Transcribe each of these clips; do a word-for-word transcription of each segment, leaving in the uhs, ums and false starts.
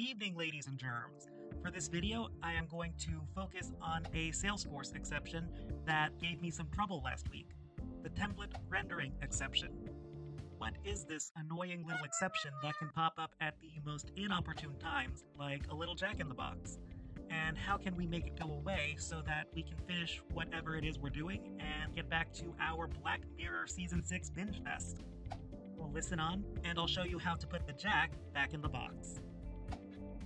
Good evening, ladies and germs. For this video, I am going to focus on a Salesforce exception that gave me some trouble last week, the template rendering exception. What is this annoying little exception that can pop up at the most inopportune times, like a little jack-in-the-box? And how can we make it go away so that we can finish whatever it is we're doing and get back to our Black Mirror Season six binge fest? Well, listen on, and I'll show you how to put the jack back in the box.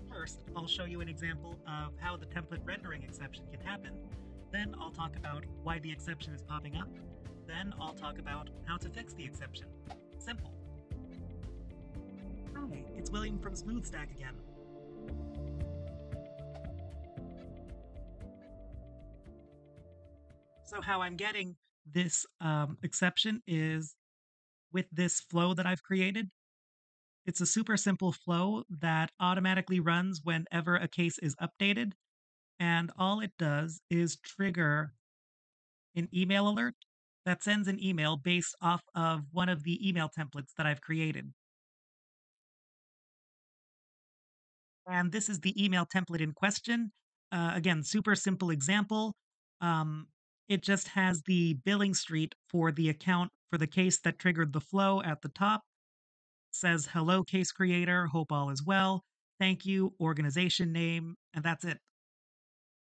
First, I'll show you an example of how the template rendering exception can happen. Then I'll talk about why the exception is popping up. Then I'll talk about how to fix the exception. Simple. Hi, it's William from Smoothstack again. So how I'm getting this um, exception is with this flow that I've created. It's a super simple flow that automatically runs whenever a case is updated, and all it does is trigger an email alert that sends an email based off of one of the email templates that I've created. And this is the email template in question. Uh, again, super simple example. Um, it just has the billing street for the account for the case that triggered the flow at the top. Says, hello, case creator, hope all is well, thank you, organization name, and that's it.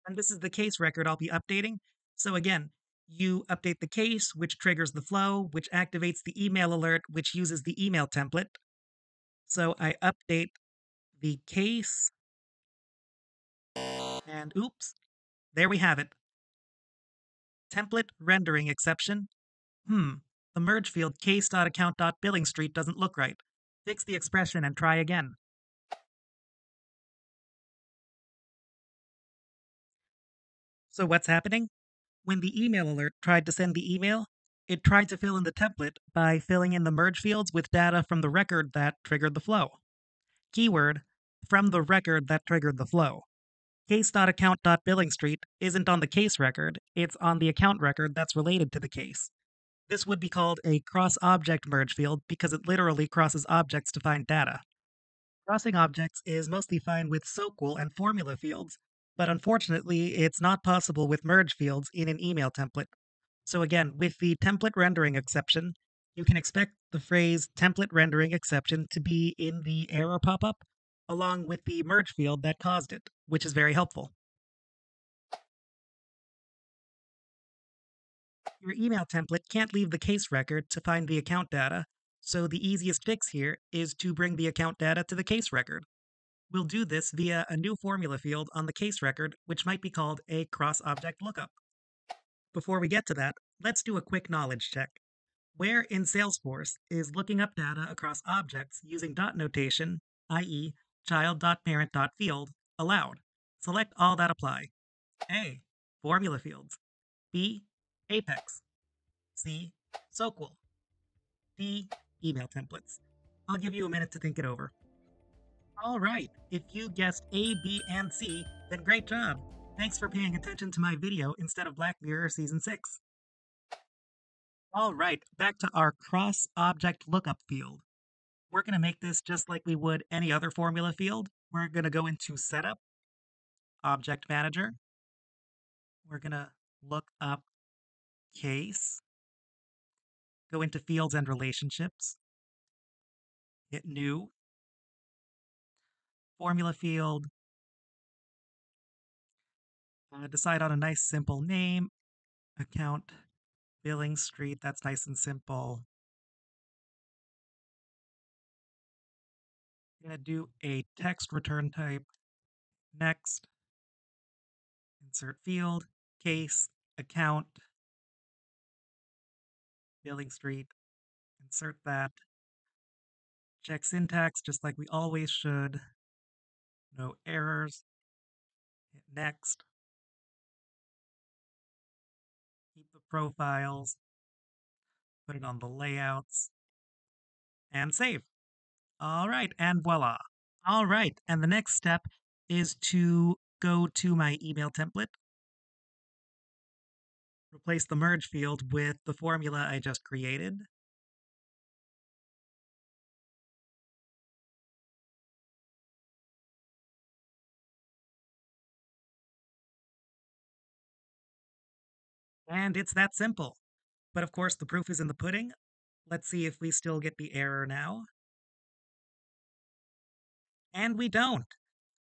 And this is the case record I'll be updating. So again, you update the case, which triggers the flow, which activates the email alert, which uses the email template. So I update the case, and oops, there we have it. Template rendering exception. Hmm, the merge field case.account.billingstreet doesn't look right. Fix the expression and try again. So what's happening? When the email alert tried to send the email, it tried to fill in the template by filling in the merge fields with data from the record that triggered the flow. Keyword, from the record that triggered the flow. Case.account.billingstreet isn't on the case record, it's on the account record that's related to the case. This would be called a cross-object merge field because it literally crosses objects to find data. Crossing objects is mostly fine with S O Q L and formula fields, but unfortunately it's not possible with merge fields in an email template. So again, with the template rendering exception, you can expect the phrase template rendering exception to be in the error pop-up, along with the merge field that caused it, which is very helpful. Your email template can't leave the case record to find the account data, so the easiest fix here is to bring the account data to the case record. We'll do this via a new formula field on the case record, which might be called a cross-object lookup. Before we get to that, let's do a quick knowledge check. Where in Salesforce is looking up data across objects using dot notation, that is child.parent.field, allowed? Select all that apply. A. Formula fields. B. Apex. C. S O Q L. D. Email templates. I'll give you a minute to think it over. All right, if you guessed A, B, and C, then great job. Thanks for paying attention to my video instead of Black Mirror Season six. All right, back to our cross-object lookup field. We're going to make this just like we would any other formula field. We're going to go into Setup, Object Manager. We're going to look up Case, go into Fields and Relationships, hit New, Formula Field, uh, decide on a nice simple name, Account, Billing Street, that's nice and simple. I'm going to do a text return type, next, insert field, case, account, billing street, insert that, check syntax just like we always should, no errors, hit next, keep the profiles, put it on the layouts, and save. All right, and voila. All right, and the next step is to go to my email template, replace the merge field with the formula I just created. And it's that simple. But of course, the proof is in the pudding. Let's see if we still get the error now. And we don't.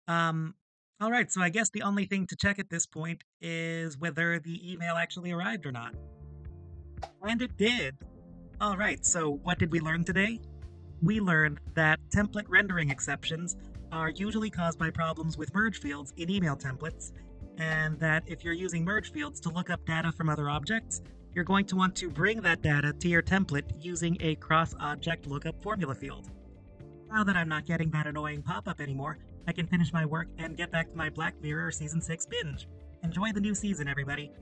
Um, all right, so I guess the only thing to check at this point is whether the email actually arrived or not. And it did. All right, so what did we learn today? We learned that template rendering exceptions are usually caused by problems with merge fields in email templates, and that if you're using merge fields to look up data from other objects, you're going to want to bring that data to your template using a cross-object lookup formula field. Now that I'm not getting that annoying pop-up anymore, I can finish my work and get back to my Black Mirror Season six binge. Enjoy the new season, everybody.